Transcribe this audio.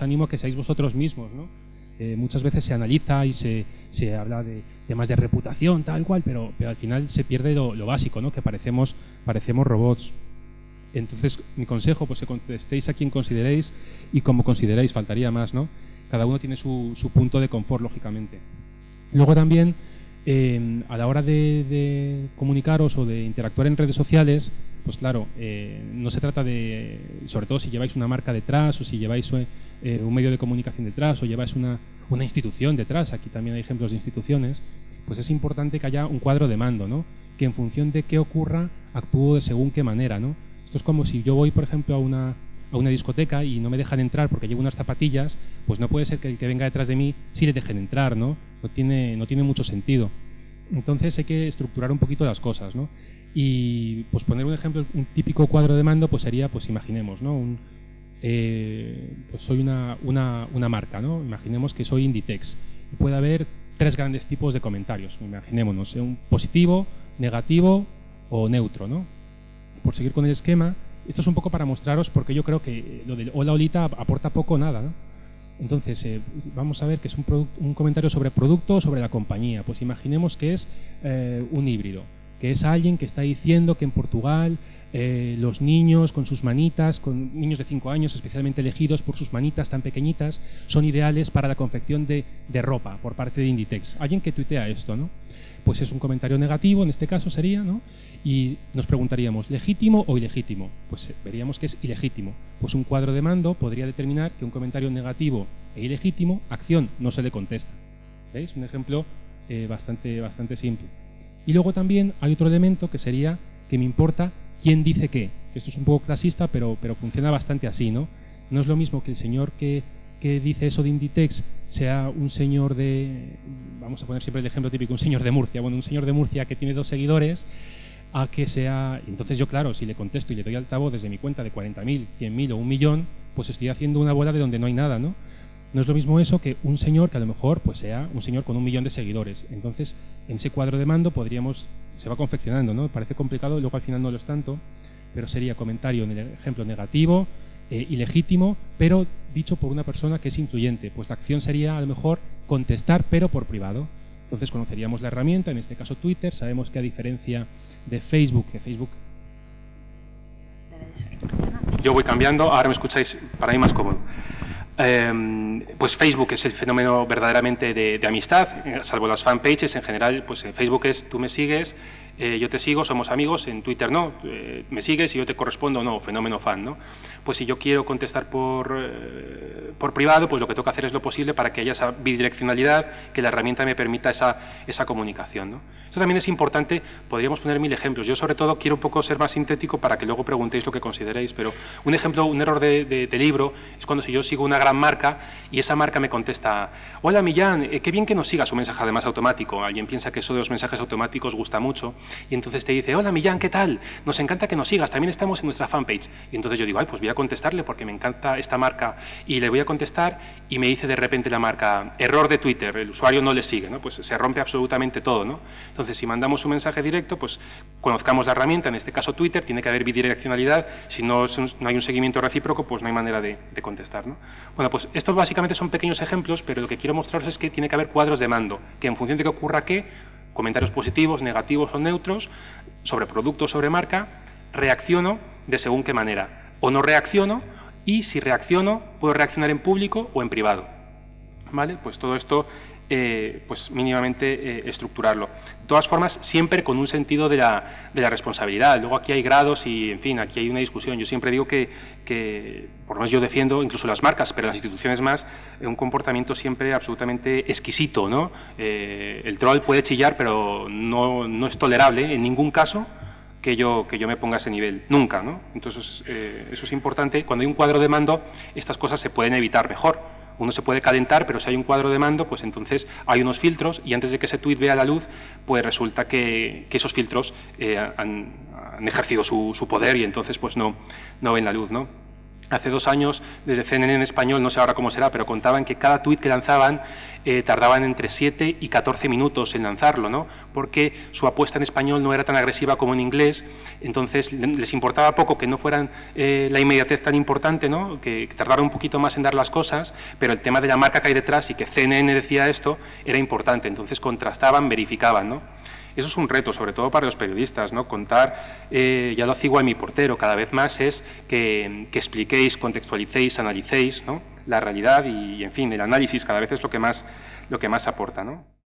os animo a que seáis vosotros mismos, ¿no? Muchas veces se analiza y se habla de temas de reputación, tal cual, pero al final se pierde lo básico, ¿no? Que parecemos robots. Entonces, mi consejo, pues que contestéis a quien consideréis y como consideréis, faltaría más, ¿no? Cada uno tiene su punto de confort, lógicamente. Luego también, a la hora de comunicaros o de interactuar en redes sociales, pues claro, no se trata de, sobre todo si lleváis una marca detrás o si lleváis un medio de comunicación detrás o lleváis una institución detrás, aquí también hay ejemplos de instituciones, pues es importante que haya un cuadro de mando, ¿no? Que en función de qué ocurra, actúo de según qué manera, ¿no? Esto es como si yo voy, por ejemplo, a una discoteca y no me dejan entrar porque llevo unas zapatillas, pues no puede ser que el que venga detrás de mí sí le dejen entrar, ¿no? No tiene mucho sentido. Entonces hay que estructurar un poquito las cosas, ¿no? Y pues poner un ejemplo, un típico cuadro de mando pues sería, pues imaginemos, ¿no? Pues soy una marca, ¿no? Imaginemos que soy Inditex. Puede haber tres grandes tipos de comentarios, imaginémonos, un positivo, negativo o neutro, ¿no? Por seguir con el esquema, esto es un poco para mostraros porque yo creo que lo del hola olita aporta poco o nada, ¿no? Entonces, vamos a ver que es un comentario sobre producto o sobre la compañía. Pues imaginemos que es un híbrido, que es alguien que está diciendo que en Portugal los niños con sus manitas, con niños de 5 años especialmente elegidos por sus manitas tan pequeñitas, son ideales para la confección de ropa por parte de Inditex. Alguien que tuitea esto, ¿no? Pues es un comentario negativo, en este caso sería, ¿no? Y nos preguntaríamos, ¿legítimo o ilegítimo? Pues veríamos que es ilegítimo. Pues un cuadro de mando podría determinar que un comentario negativo e ilegítimo, acción, no se le contesta. ¿Veis? Un ejemplo bastante simple. Y luego también hay otro elemento que sería que me importa quién dice qué. Esto es un poco clasista, pero funciona bastante así, ¿no? No es lo mismo que el señor que dice eso de Inditex sea un señor de, vamos a poner siempre el ejemplo típico, un señor de Murcia, bueno, un señor de Murcia que tiene 2 seguidores, a que sea... Entonces yo, claro, si le contesto y le doy altavoz desde mi cuenta de 40.000, 100.000 o 1.000.000, pues estoy haciendo una bola de donde no hay nada, ¿no? No es lo mismo eso que un señor que a lo mejor pues sea un señor con 1.000.000 de seguidores. Entonces, en ese cuadro de mando podríamos... Se va confeccionando, ¿no? Parece complicado, luego al final no lo es tanto, pero sería comentario, en el ejemplo, negativo, ilegítimo, pero dicho por una persona que es influyente. Pues la acción sería, a lo mejor, contestar, pero por privado. Entonces conoceríamos la herramienta, en este caso Twitter, sabemos que a diferencia de Facebook, Yo voy cambiando, ahora me escucháis, para mí más cómodo. Pues Facebook es el fenómeno verdaderamente de amistad, salvo las fanpages, en general, pues en Facebook es tú me sigues, yo te sigo, somos amigos, en Twitter no, me sigues y yo te correspondo, no, fenómeno fan, ¿no? Pues si yo quiero contestar por privado, pues lo que tengo que hacer es lo posible para que haya esa bidireccionalidad, que la herramienta me permita esa comunicación, ¿no? Esto también es importante, podríamos poner 1000 ejemplos, yo sobre todo quiero un poco ser más sintético para que luego preguntéis lo que consideréis, pero un ejemplo, un error de libro, es cuando si yo sigo una gran marca y esa marca me contesta, hola Millán, qué bien que nos sigas, un mensaje además automático, alguien piensa que eso de los mensajes automáticos gusta mucho y entonces te dice, hola Millán, ¿qué tal? Nos encanta que nos sigas, también estamos en nuestra fanpage y entonces yo digo, ay, pues voy a contestarle porque me encanta esta marca y le voy a contestar y me dice de repente la marca, error de Twitter, el usuario no le sigue, ¿no? Pues se rompe absolutamente todo, ¿no? Entonces si mandamos un mensaje directo, pues conozcamos la herramienta, en este caso Twitter, tiene que haber bidireccionalidad, si no hay un seguimiento recíproco, pues no hay manera de contestar, ¿no? Bueno, pues estos básicamente son pequeños ejemplos, pero lo que quiero mostraros es que tiene que haber cuadros de mando, que en función de qué ocurra qué, comentarios positivos, negativos o neutros, sobre producto o sobre marca, reacciono de según qué manera. O no reacciono, y si reacciono, puedo reaccionar en público o en privado. ¿Vale? Pues todo esto, pues mínimamente estructurarlo. De todas formas, siempre con un sentido de la responsabilidad. Luego aquí hay grados y, en fin, aquí hay una discusión. Yo siempre digo que por lo menos yo defiendo, incluso las marcas, pero las instituciones más, un comportamiento siempre absolutamente exquisito, ¿no? El troll puede chillar, pero no es tolerable en ningún caso que yo me ponga a ese nivel. Nunca, ¿no? Entonces, eso es importante. Cuando hay un cuadro de mando, estas cosas se pueden evitar mejor. Uno se puede calentar, pero si hay un cuadro de mando, pues entonces hay unos filtros y antes de que ese tuit vea la luz, pues resulta que esos filtros han ejercido su poder y entonces pues no ven la luz, ¿no? Hace 2 años, desde CNN en español, no sé ahora cómo será, pero contaban que cada tuit que lanzaban tardaban entre 7 y 14 minutos en lanzarlo, ¿no? Porque su apuesta en español no era tan agresiva como en inglés, entonces les importaba poco que no fueran la inmediatez tan importante, ¿no? Que tardaron un poquito más en dar las cosas, pero el tema de la marca que hay detrás y que CNN decía esto era importante, entonces contrastaban, verificaban, ¿no? Eso es un reto, sobre todo para los periodistas, ¿no? Contar, ya lo hace igual mi portero, cada vez más es que expliquéis, contextualicéis, analicéis, ¿no? La realidad y, en fin, el análisis cada vez es lo que más aporta, ¿no?